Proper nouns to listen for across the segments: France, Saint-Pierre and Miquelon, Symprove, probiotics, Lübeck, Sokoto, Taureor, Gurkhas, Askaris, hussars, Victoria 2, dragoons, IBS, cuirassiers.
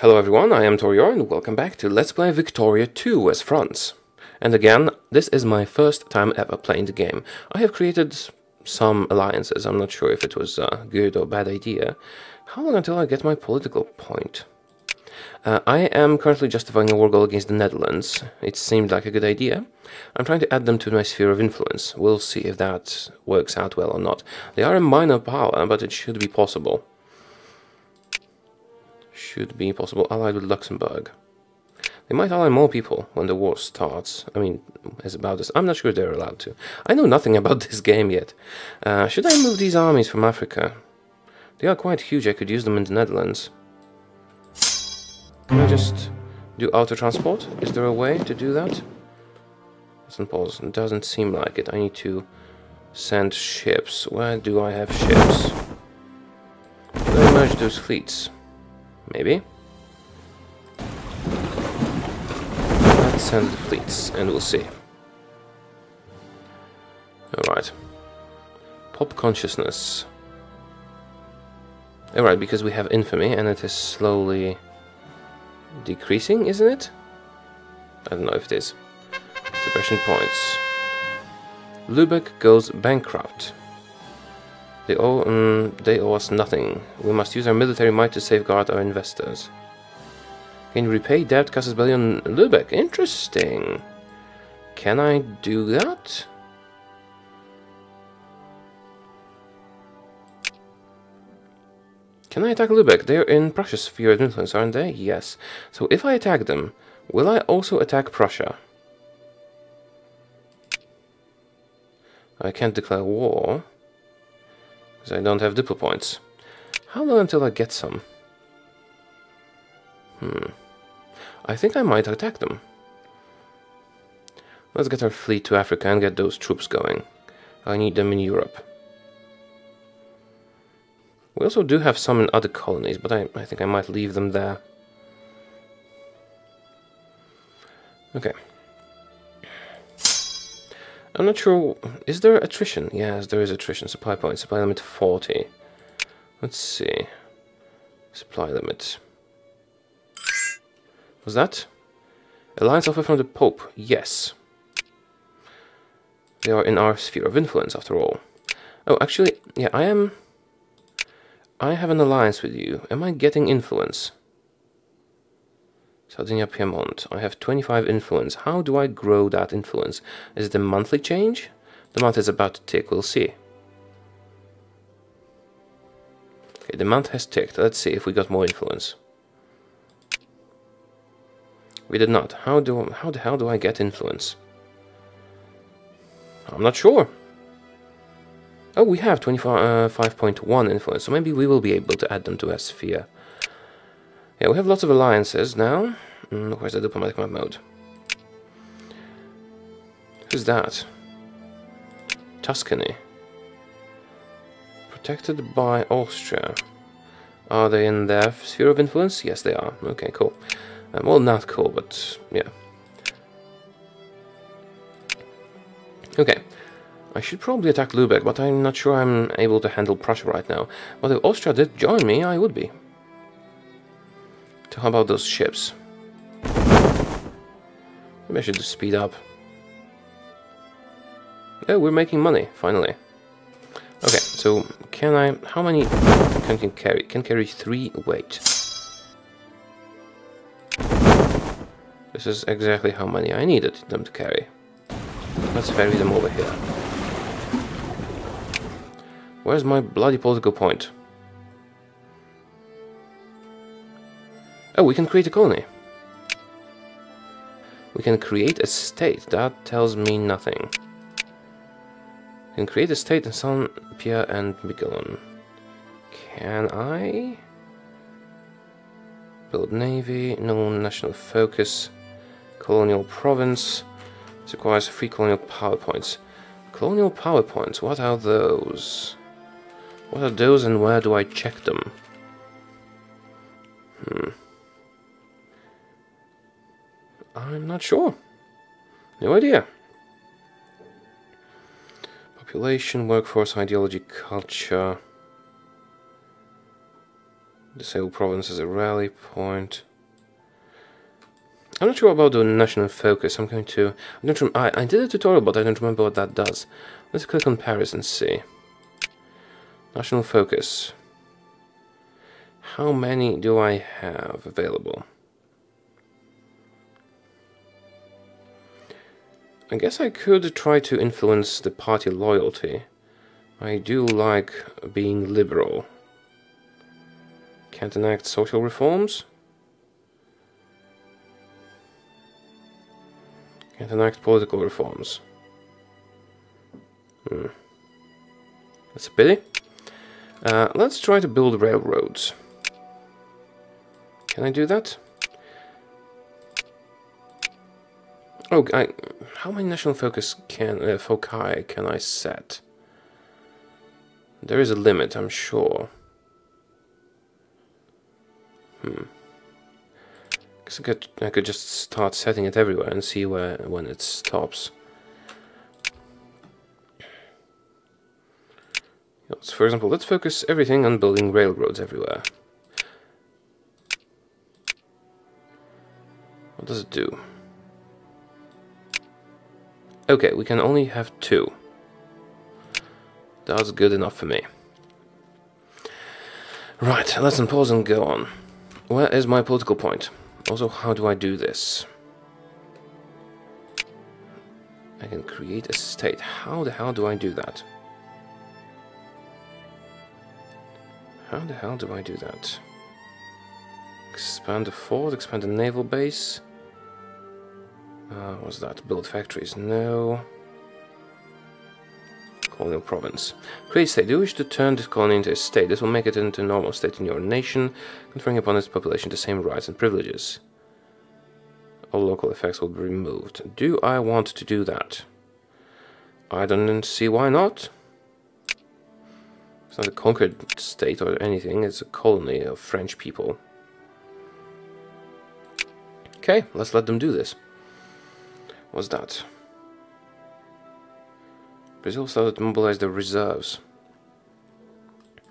Hello everyone, I am Taureor and welcome back to Let's Play Victoria 2 as France. And again, this is my first time ever playing the game. I have created some alliances, I'm not sure if it was a good or bad idea. How long until I get my political point? I am currently justifying a war goal against the Netherlands. It seemed like a good idea. I'm trying to add them to my sphere of influence. We'll see if that works out well or not. They are a minor power, but it should be possible. Should be possible. Allied with Luxembourg. They might ally more people when the war starts. I mean, as about this. I'm not sure they're allowed to. I know nothing about this game yet. Should I move these armies from Africa? They are quite huge. I could use them in the Netherlands. Can I just do auto transport? Is there a way to do that? Doesn't pause. It doesn't seem like it. I need to send ships. Where do I have ships? Let me merge those fleets. Maybe. Let's send the fleets and we'll see. Alright. Pop consciousness. Alright, because we have infamy and it is slowly decreasing, isn't it? I don't know if it is. Suppression points. Lübeck goes bankrupt. They owe us nothing. We must use our military might to safeguard our investors. Can you repay debt, Casas Bellion Lübeck? Interesting. Can I do that? Can I attack Lübeck? They're in Prussia's sphere of influence, aren't they? Yes. So if I attack them, will I also attack Prussia? I can't declare war. I don't have Diplo points. How long until I get some? I think I might attack them. Let's get our fleet to Africa and get those troops going. I need them in Europe. We also do have some in other colonies, but I think I might leave them there. Okay. I'm not sure, is there attrition? Yes, there is attrition. Supply point, supply limit 40. Let's see. Supply limit. Was that? Alliance offer from the Pope, yes. They are in our sphere of influence after all. Oh, actually, yeah, I have an alliance with you. Am I getting influence? Sardinia Piemont. I have 25 influence. How do I grow that influence? Is it a monthly change? The month is about to tick. We'll see. Okay, the month has ticked. Let's see if we got more influence. We did not. How the hell do I get influence? I'm not sure. Oh, we have 25.1 influence, so maybe we will be able to add them to our sphere. Yeah, we have lots of alliances now. Where's the diplomatic map mode? Who's that? Tuscany. Protected by Austria. Are they in their sphere of influence? Yes, they are. Okay, cool. Well, not cool, but yeah. Okay. I should probably attack Lübeck, but I'm not sure I'm able to handle Prussia right now. But if Austria did join me, I would be. How about those ships? Maybe I should just speed up. Oh, we're making money, finally. Okay, so can I... How many can carry? Can carry 3 weight. This is exactly how many I needed them to carry. Let's ferry them over here. Where's my bloody political point? Oh, we can create a colony. We can create a state. That tells me nothing. We can create a state in Saint-Pierre and Miquelon. Can I? Build navy. No national focus. Colonial province. This requires 3 colonial power points. Colonial power points. What are those? What are those and where do I check them? I'm not sure. No idea. Population, workforce, ideology, culture. the Sale province as a rally point. I'm not sure about the national focus. I'm going to... I did a tutorial, but I don't remember what that does. Let's click on Paris and see. National focus. How many do I have available? I guess I could try to influence the party loyalty. I do like being liberal. Can't enact social reforms? Can't enact political reforms. That's a pity. Let's try to build railroads. Can I do that? Oh, how many national focus can foci can I set? There is a limit, I'm sure. Because I could just start setting it everywhere and see where when it stops. For example, let's focus everything on building railroads everywhere. What does it do? Okay, we can only have 2. That's good enough for me. Right, let's unpause and go on. Where is my political point? Also, how do I do this? I can create a state. How the hell do I do that? How the hell do I do that? Expand a fort, expand a naval base. What's that? Build factories? No. Colonial province. Create state. Do you wish to turn this colony into a state? This will make it into a normal state in your nation, conferring upon its population the same rights and privileges. All local effects will be removed. Do I want to do that? I don't see why not. It's not a conquered state or anything, it's a colony of French people. Okay, let's let them do this. What's that? Brazil started to mobilize their reserves.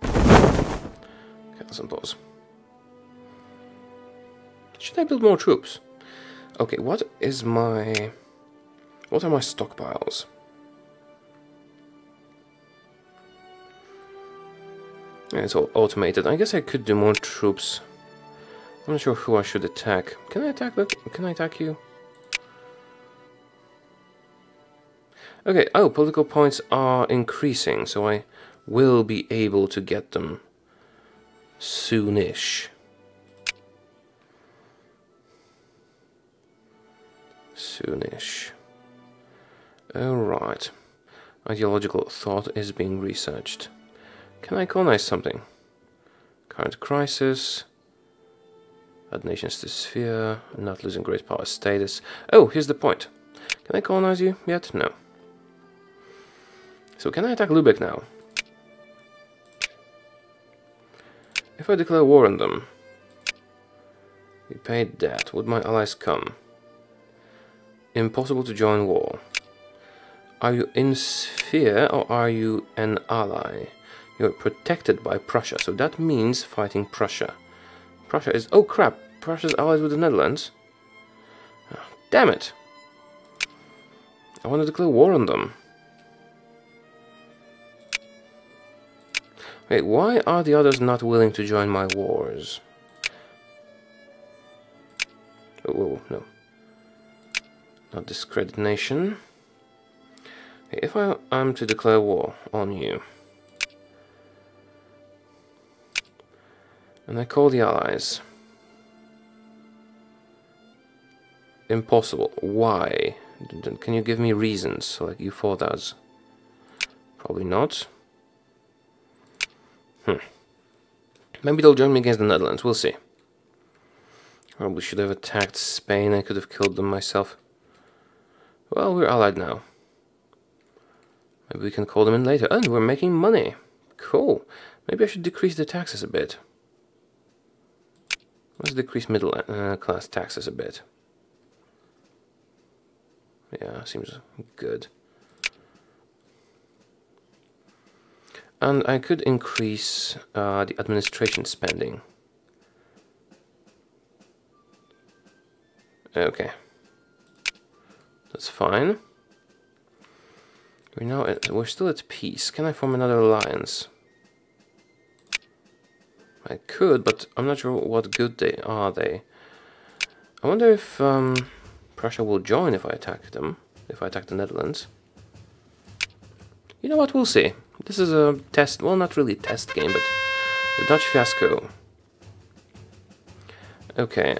Okay, let's unpause. Should I build more troops? Okay, what are my stockpiles? It's all automated. I guess I could do more troops. I'm not sure who I should attack. Can I attack that? Can I attack you? Okay, oh, political points are increasing, so I will be able to get them soonish. Soonish. Alright. Ideological thought is being researched. Can I colonize something? Current crisis. Add nations to sphere. Not losing great power status. Oh, here's the point. Can I colonize you yet? No. So can I attack Lübeck now? If I declare war on them, we paid debt. Would my allies come? Impossible to join war. Are you in sphere or are you an ally? You're protected by Prussia, so that means fighting Prussia. Prussia is... oh crap! Prussia's allies with the Netherlands. Oh, damn it! I want to declare war on them. Wait, why are the others not willing to join my wars? Oh, whoa, no. Not discredit nation. Okay, if I am to declare war on you... and I call the allies. Impossible. Why? Can you give me reasons like you thought us? Probably not. Maybe they'll join me against the Netherlands. We'll see. Probably should have attacked Spain. I could have killed them myself. Well, we're allied now. Maybe we can call them in later. And we're making money. Cool. Maybe I should decrease the taxes a bit. Let's decrease middle class taxes a bit. Yeah, seems good. And I could increase the administration spending. Okay. That's fine. We're now at, we're still at peace. Can I form another alliance? I could, but I'm not sure what good they are. I wonder if Prussia will join if I attack them. If I attack the Netherlands. You know what? We'll see. This is a test. Well, not really a test game, but the Dutch fiasco. Okay.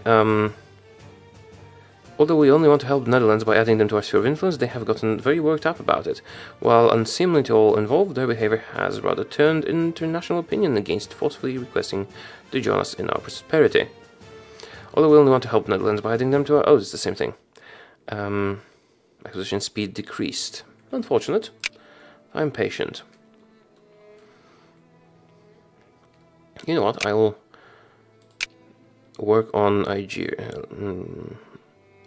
Although we only want to help the Netherlands by adding them to our sphere of influence, they have gotten very worked up about it. While unseemly to all involved, their behavior has rather turned international opinion against forcefully requesting to join us in our prosperity. Although we only want to help the Netherlands by adding them to our... Oh, it's the same thing. Acquisition speed decreased. Unfortunate. I'm patient. You know what? I will work on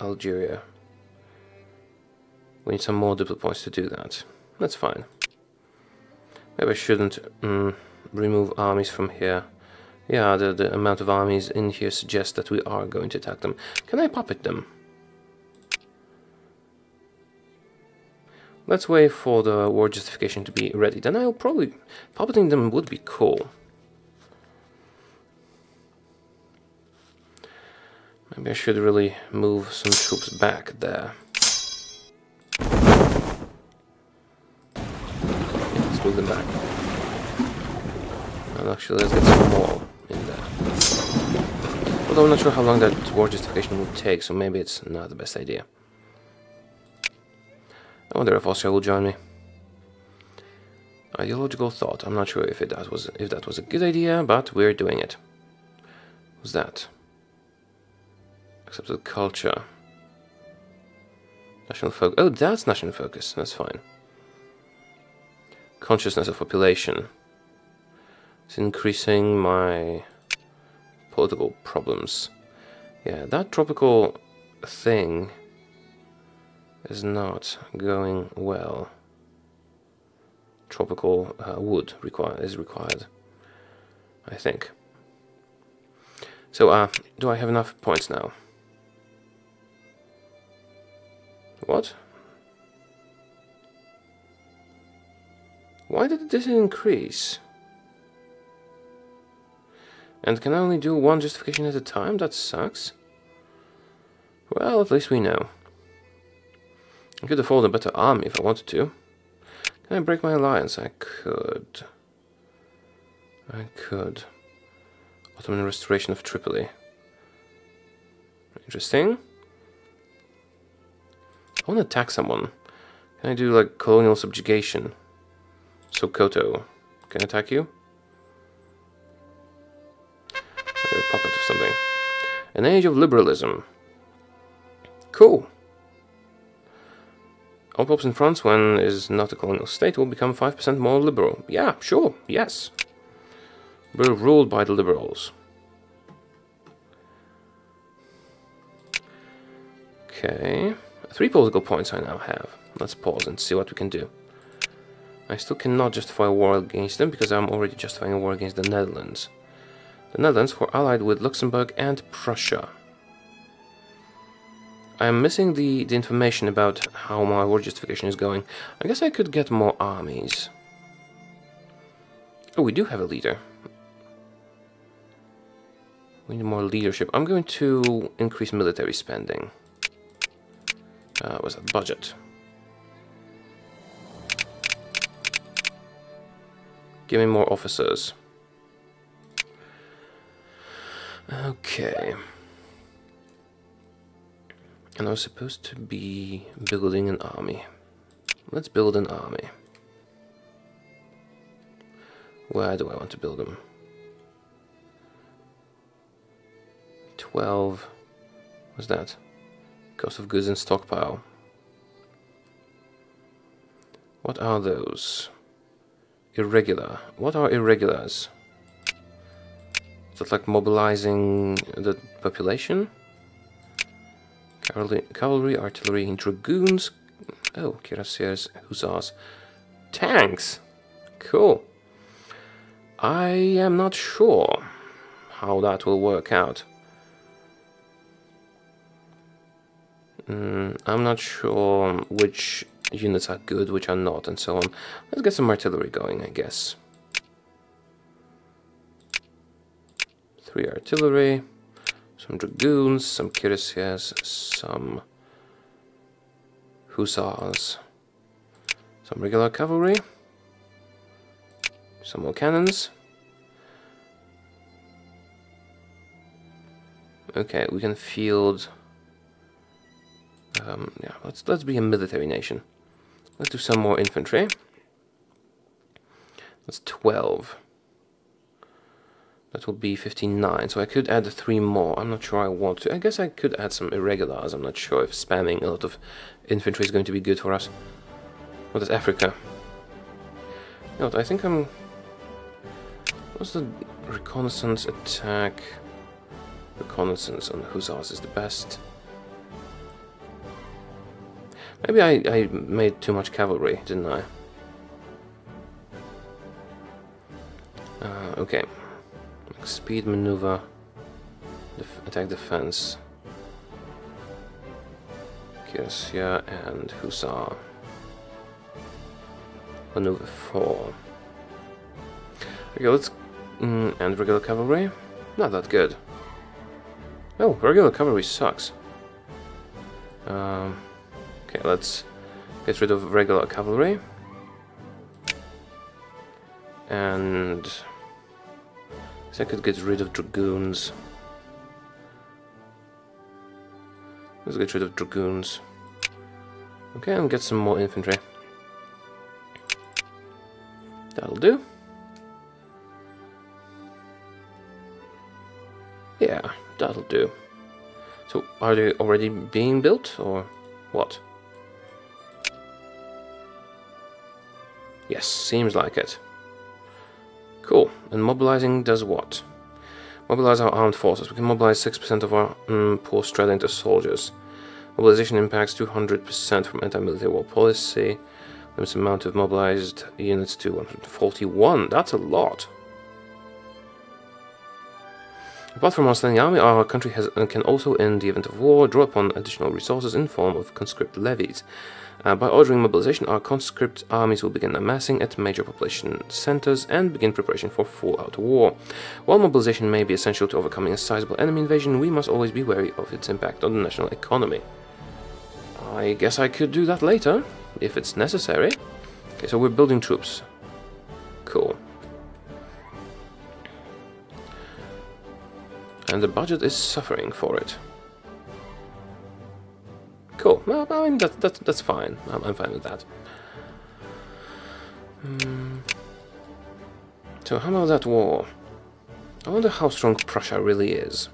Algeria. We need some more diplo points to do that. That's fine. Maybe I shouldn't remove armies from here. Yeah, the amount of armies in here suggests that we are going to attack them. Can I puppet them? Let's wait for the war justification to be ready. Then I'll probably... puppeting them would be cool. Maybe I should really move some troops back there. Yeah, let's move them back. And actually, let's get some more in there. Although I'm not sure how long that war justification will take, so maybe it's not the best idea. I wonder if Austria will join me. Ideological thought. I'm not sure if that was a good idea, but we're doing it. What's that? Accepted culture. National focus. Oh, that's national focus. That's fine. Consciousness of population. It's increasing my political problems. Yeah, that tropical thing is not going well. Tropical wood is required, I think. So, do I have enough points now? What? Why did this increase? And can I only do one justification at a time? That sucks. Well, at least we know. I could afford a better army if I wanted to. Can I break my alliance? I could. I could. Ottoman restoration of Tripoli. Interesting. I want to attack someone. Can I do like colonial subjugation? Sokoto, can I attack you? Or a puppet or something. An age of liberalism. Cool. All popes in France, when is not a colonial state, will become 5% more liberal. Yeah, sure, yes. We're ruled by the liberals. Okay. 3 political points I now have. Let's pause and see what we can do. I still cannot justify a war against them because I'm already justifying a war against the Netherlands. The Netherlands who are allied with Luxembourg and Prussia. I am missing the information about how my war justification is going. I guess I could get more armies. Oh, we do have a leader. We need more leadership. I'm going to increase military spending. What's that? Budget. Give me more officers. Okay. And I was supposed to be building an army. Let's build an army. Where do I want to build them? 12. What's that? Cost of goods and stockpile. What are those? Irregular. What are irregulars? Is that like mobilizing the population? Cavalry, artillery, and dragoons. Oh, cuirassiers, hussars. Tanks! Cool. I am not sure how that will work out. I'm not sure which units are good, which are not, and so on. Let's get some artillery going, I guess. 3 artillery, some dragoons, some cuirassiers, some hussars, some regular cavalry, some more cannons. Okay, we can field. Yeah, let's be a military nation. Let's do some more infantry. That's 12. That will be 59, so I could add 3 more. I'm not sure I want to. I guess I could add some irregulars. I'm not sure if spamming a lot of infantry is going to be good for us. What is Africa? You know what, I think I'm... What's the reconnaissance attack? Reconnaissance on hussars is the best. Maybe I made too much cavalry, didn't I? Okay. Speed, maneuver, attack, defense. Cuirassier and Hussar. Maneuver 4. Okay, let's and regular cavalry. Not that good. Oh, regular cavalry sucks. Okay, let's get rid of regular cavalry and. I could get rid of dragoons. Let's get rid of dragoons. Okay, and get some more infantry. That'll do. Yeah, that'll do. So, are they already being built, or what? Yes, seems like it. Cool. And mobilizing does what? Mobilize our armed forces. We can mobilize 6% of our poor strata into soldiers. Mobilization impacts 200% from anti-military war policy. Limits amount of mobilized units to 141. That's a lot. Apart from our standing army, our country has can also, in the event of war, draw upon additional resources in form of conscript levies. By ordering mobilization, our conscript armies will begin amassing at major population centers and begin preparation for full-out war. While mobilization may be essential to overcoming a sizable enemy invasion, we must always be wary of its impact on the national economy. I guess I could do that later, if it's necessary. Okay, so we're building troops. Cool. And the budget is suffering for it. Cool. No, I mean that's fine. I'm fine with that. So how about that war? I wonder how strong Prussia really is.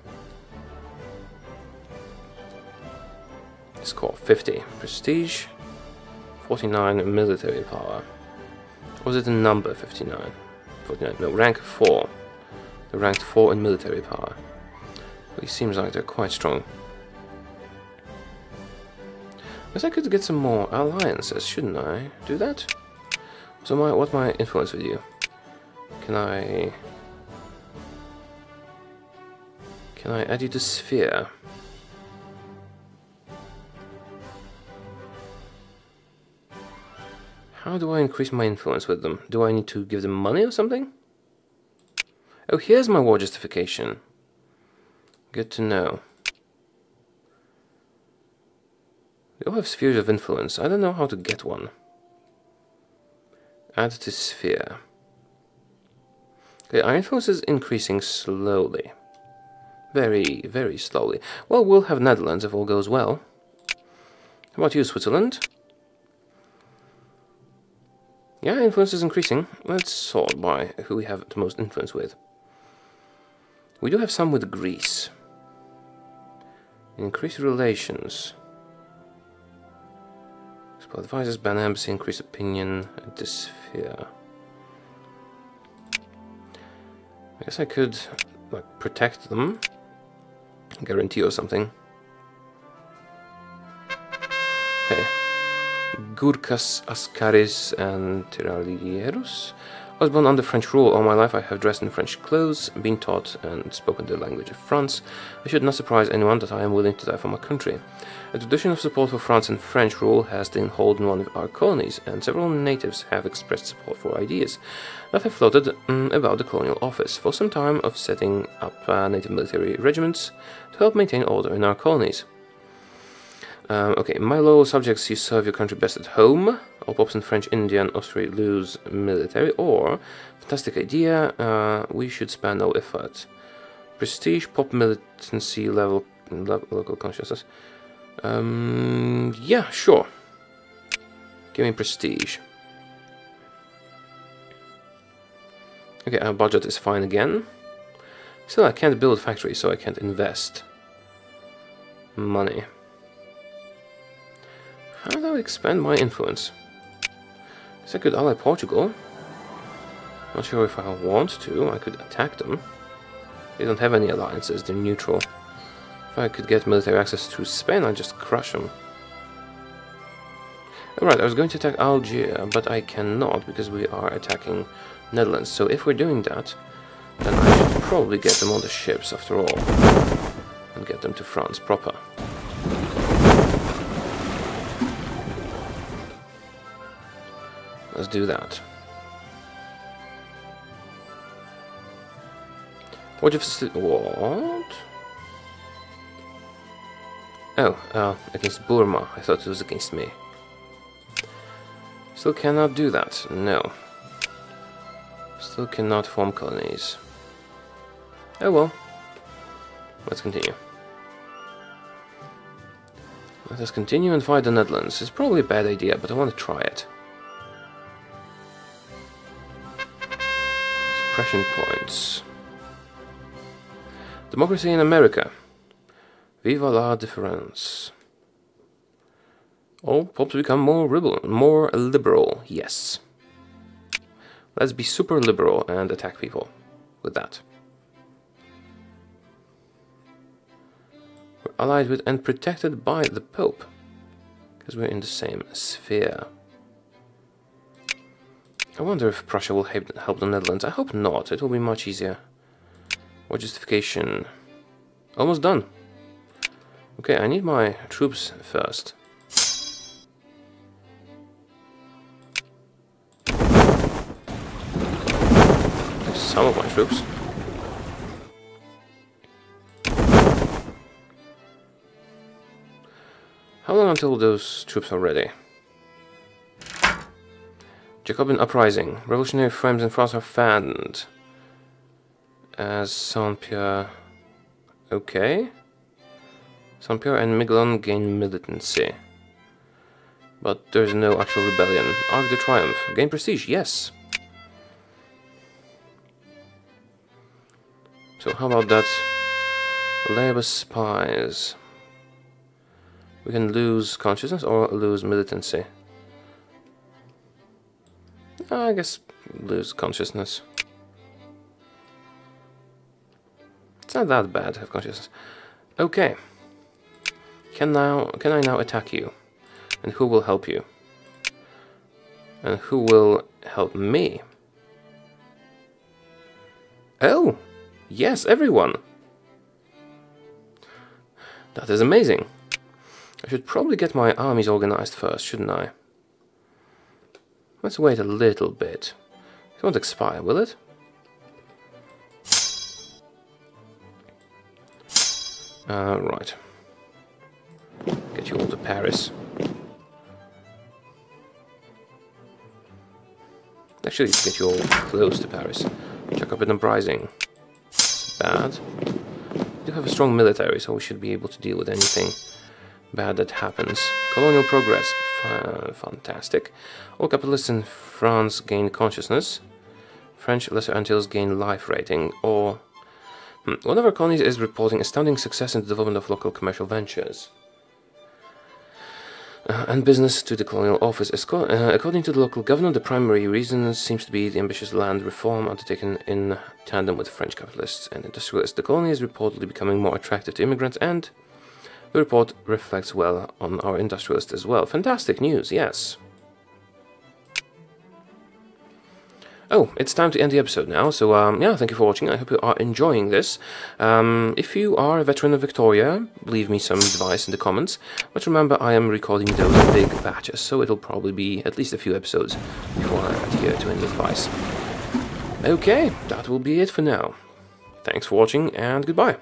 Score 50 prestige, 49 military power. Was it a number 59? 49. No, rank 4. They ranked 4 in military power. It seems like they're quite strong. I guess I could get some more alliances, shouldn't I? Do that? So what's my influence with you? Can I add you to sphere? How do I increase my influence with them? Do I need to give them money or something? Oh, here's my war justification. Good to know. They all have spheres of influence. I don't know how to get one. Add to sphere. Okay, our influence is increasing slowly. Very, very slowly. Well, we'll have Netherlands if all goes well. How about you, Switzerland? Yeah, influence is increasing. Let's sort by who we have the most influence with. We do have some with Greece. Increase relations. Advisors, ban embassy, increase opinion at the sphere. I guess I could like protect them, guarantee or something. Okay, Gurkhas, Askaris, and Tiralieros. was born under French rule. All my life I have dressed in French clothes, been taught and spoken the language of France. It should not surprise anyone that I am willing to die for my country. A tradition of support for France and French rule has been held in one of our colonies, and several natives have expressed support for ideas that have floated about the colonial office for some time of setting up native military regiments to help maintain order in our colonies. Okay, my loyal subjects, you serve your country best at home. All pops in French, Indian, Austria lose military, or fantastic idea, we should spare no effort. Prestige, pop militancy, level, local consciousness. Yeah, sure. Give me prestige. Okay, our budget is fine again. Still, I can't build a factory, so I can't invest money. How do I expand my influence? Because I could ally Portugal. Not sure if I want to. I could attack them. They don't have any alliances, they're neutral. If I could get military access to Spain, I'd just crush them. Alright, I was going to attack Algeria, but I cannot because we are attacking Netherlands. So if we're doing that, then I should probably get them on the ships after all. And get them to France proper. Let's do that. What if... what? Oh, against Burma. I thought it was against me. Still cannot do that. No. Still cannot form colonies. Oh well. Let's continue. Let us continue and fight the Netherlands. It's probably a bad idea, but I want to try it. Suppression points. Democracy in America. Viva la difference. All pops become more liberal, yes. Let's be super liberal and attack people with that. We're allied with and protected by the Pope, because we're in the same sphere. I wonder if Prussia will help the Netherlands. I hope not. It will be much easier. What justification? Almost done. Okay, I need my troops first. Some of my troops. How long until those troops are ready? Jacobin uprising. Revolutionary frames in France are fanned. As Saint-Pierre... Okay. Saint-Pierre and Miquelon gain militancy. But there's no actual rebellion. Arc de Triomphe. Gain prestige, yes. So how about that? Labor spies. We can lose consciousness or lose militancy. I guess lose consciousness. It's not that bad to have consciousness. Okay. Can I now attack you? And who will help you? And who will help me? Oh! Yes, everyone! That is amazing. I should probably get my armies organized first, shouldn't I? Let's wait a little bit. It won't expire, will it? Right. Get you all to Paris. Actually, get you all close to Paris. Check up an uprising. It's bad. We do have a strong military, so we should be able to deal with anything bad that happens. Colonial progress. Fantastic. All capitalists in France gain consciousness. French Lesser Antilles gain life rating. Or one of our colonies is reporting astounding success in the development of local commercial ventures and business to the colonial office. According to the local governor, the primary reason seems to be the ambitious land reform undertaken in tandem with French capitalists and industrialists. The colony is reportedly becoming more attractive to immigrants, and the report reflects well on our industrialists as well. Fantastic news, yes. Oh, it's time to end the episode now, so yeah, thank you for watching. I hope you are enjoying this. If you are a veteran of Victoria, leave me some advice in the comments, but remember I am recording those big batches, so it'll probably be at least a few episodes before I adhere to any advice. Okay, that will be it for now. Thanks for watching, and goodbye.